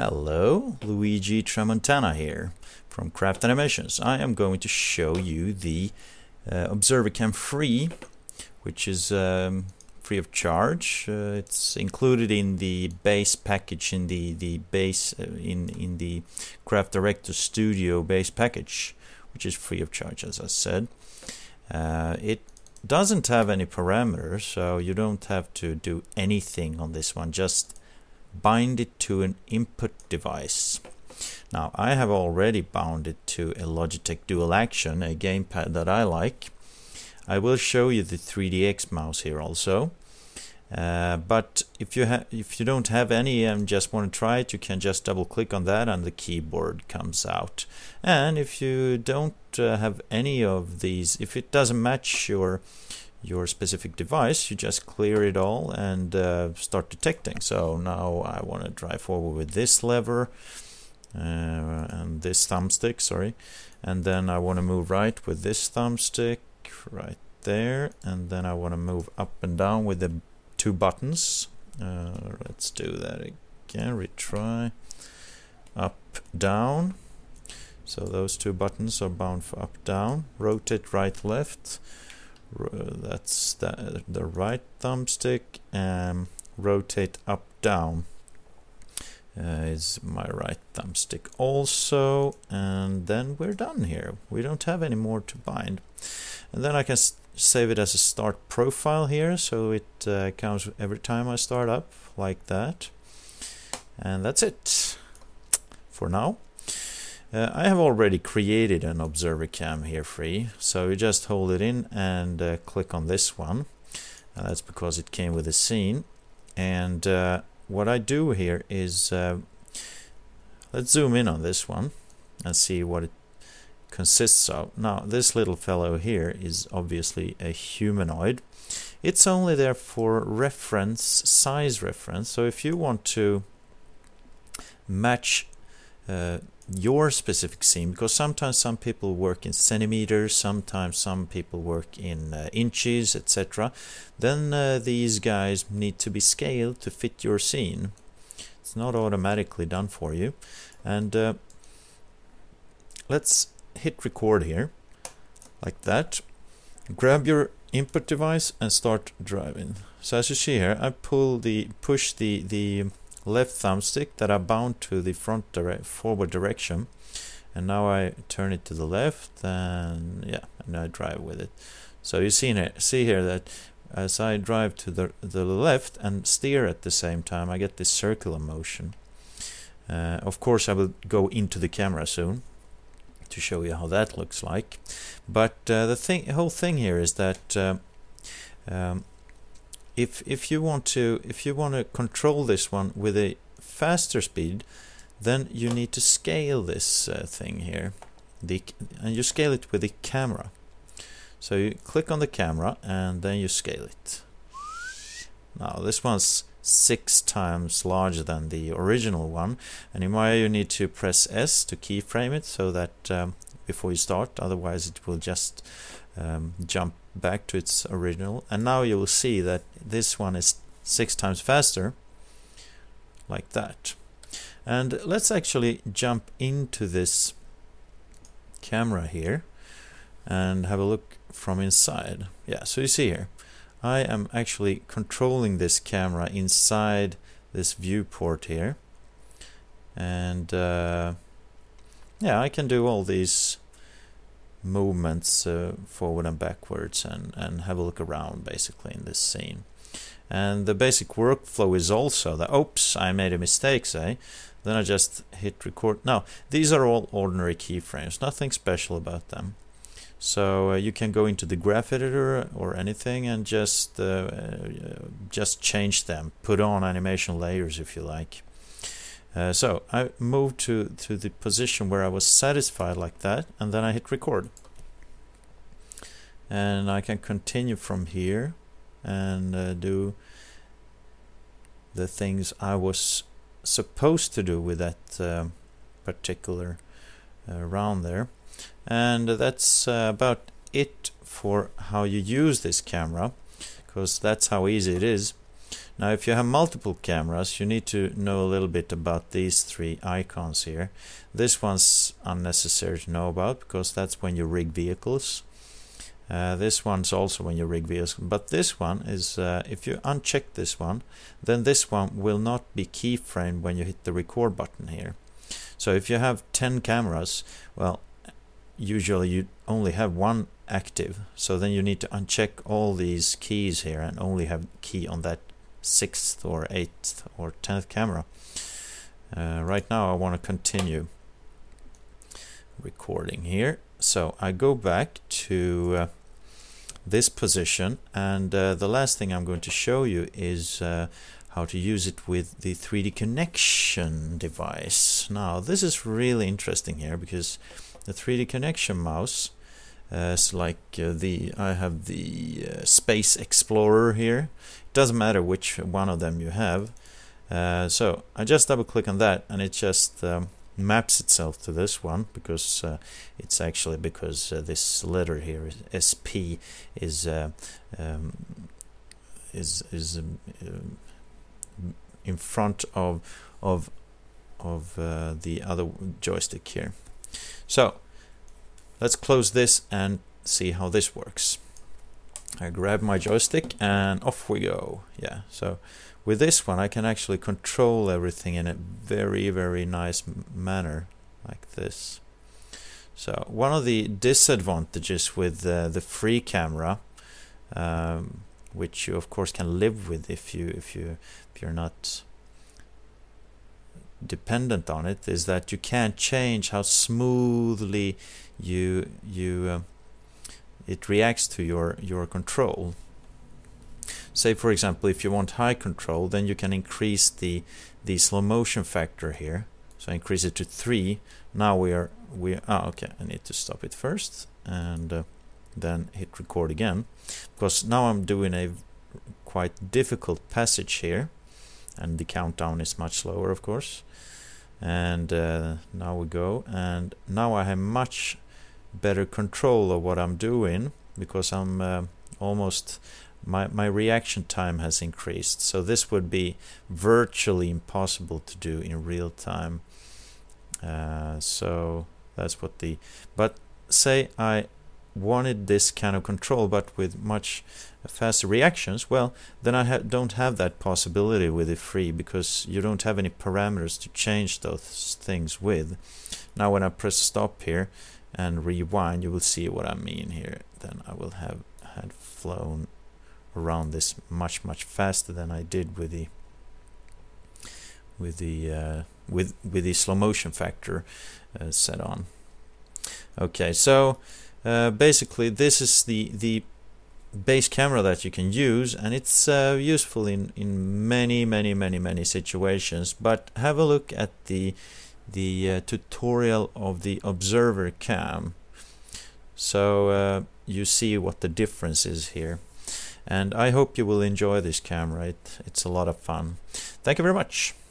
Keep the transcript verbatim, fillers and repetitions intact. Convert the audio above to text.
Hello, Luigi Tramontana here from Craft Animations. I am going to show you the uh, ObserverCam Free, which is um, free of charge. Uh, it's included in the base package, in the the base uh, in in the Craft Director Studio base package, which is free of charge, as I said. Uh, it doesn't have any parameters, so you don't have to do anything on this one. Just bind it to an input device. Now, I have already bound it to a Logitech Dual Action, a gamepad that I like. I will show you the three D X mouse here also. Uh, but if you have, if you don't have any and just want to try it, you can just double click on that, and the keyboard comes out. And if you don't uh, have any of these, if it doesn't match your your specific device, you just clear it all and uh, start detecting. So now I want to drive forward with this lever uh, and this thumbstick, sorry, and then I want to move right with this thumbstick right there, and then I want to move up and down with the two buttons. Uh, let's do that again, retry, up, down. So those two buttons are bound for up, down, rotate right, left. That's the, the right thumbstick, and rotate up down uh, is my right thumbstick also, and then we're done here. We don't have any more to bind, and then I can save it as a start profile here, so it uh, counts every time I start up, like that. And that's it for now. Uh, I have already created an ObserverCam here free, so you just hold it in and uh, click on this one. Uh, that's because it came with a scene. And uh, what I do here is, uh, let's zoom in on this one and see what it consists of. Now, this little fellow here is obviously a humanoid. It's only there for reference, size reference, so if you want to match uh, your specific scene, because sometimes some people work in centimeters, sometimes some people work in uh, inches, et cetera. Then uh, these guys need to be scaled to fit your scene. It's not automatically done for you. And uh, let's hit record here, like that. Grab your input device and start driving. So as you see here, I pull the push the the. left thumbstick that are bound to the front direct forward direction, and now I turn it to the left, and yeah, and I drive with it. So you see here, see here that as I drive to the the left and steer at the same time, I get this circular motion. Uh, of course, I will go into the camera soon to show you how that looks like. But uh, the thing, whole thing here is that. Uh, um, If if you want to if you want to control this one with a faster speed, then you need to scale this uh, thing here, the and you scale it with the camera. So you click on the camera and then you scale it. Now this one's six times larger than the original one, and in Maya you need to press S to keyframe it so that um, before you start, otherwise it will just um, jump back to its original. And now you will see that this one is six times faster, like that. And let's actually jump into this camera here and have a look from inside. Yeah, so you see here I am actually controlling this camera inside this viewport here, and uh, yeah, I can do all these movements uh, forward and backwards, and and have a look around basically in this scene. And the basic workflow is also that, oops, I made a mistake, say, then I just hit record. Now these are all ordinary keyframes, nothing special about them. So uh, you can go into the graph editor or anything and just uh, uh, just change them, put on animation layers if you like. Uh, so I moved to, to the position where I was satisfied, like that, and then I hit record. And I can continue from here and uh, do the things I was supposed to do with that uh, particular uh, round there. And that's uh, about it for how you use this camera, because that's how easy it is. Now if you have multiple cameras, you need to know a little bit about these three icons here. This one's unnecessary to know about because that's when you rig vehicles. Uh, this one's also when you rig vehicles, but this one is, uh, if you uncheck this one, then this one will not be keyframed when you hit the record button here. So if you have ten cameras, well, usually you only have one active, so then you need to uncheck all these keys here and only have key on that sixth or eighth or tenth camera. Uh, right now I want to continue recording here, so I go back to uh, this position, and uh, the last thing I'm going to show you is uh, how to use it with the three D connexion device. Now this is really interesting here because the three D connexion mouse is uh, like uh, the I have the uh, Space Explorer here. It doesn't matter which one of them you have. Uh, so I just double click on that and it just um, maps itself to this one because uh, it's actually because uh, this letter here is S P is uh, um, is is um, um, in front of of of uh, the other joystick here. So let's close this and see how this works. I grab my joystick and off we go. Yeah, so with this one I can actually control everything in a very, very nice manner like this. So one of the disadvantages with uh, the free camera, um, which you of course can live with if you if you if you're not dependent on it, is that you can't change how smoothly you you uh, it reacts to your your control. Say for example, if you want high control, then you can increase the the slow motion factor here. So increase it to three. Now we are we ah oh, okay. I need to stop it first and uh, then hit record again, because now I'm doing a quite difficult passage here, and the countdown is much slower, of course. And uh, now we go, and now I have much better control of what I'm doing because I'm uh, almost my my reaction time has increased. So this would be virtually impossible to do in real time. Uh, so that's what the but say I wanted this kind of control but with much faster reactions, well then I ha don't have that possibility with the free because you don't have any parameters to change those things with. Now when I press stop here and rewind, you will see what I mean here. Then I will have had flown around this much much faster than I did with the with the uh, with with the slow motion factor uh, set on. Okay, so Uh, basically this is the the base camera that you can use, and it's uh, useful in in many many many many situations. But have a look at the the uh, tutorial of the observer cam, so uh, you see what the difference is here. And I hope you will enjoy this camera. It, it's a lot of fun. Thank you very much.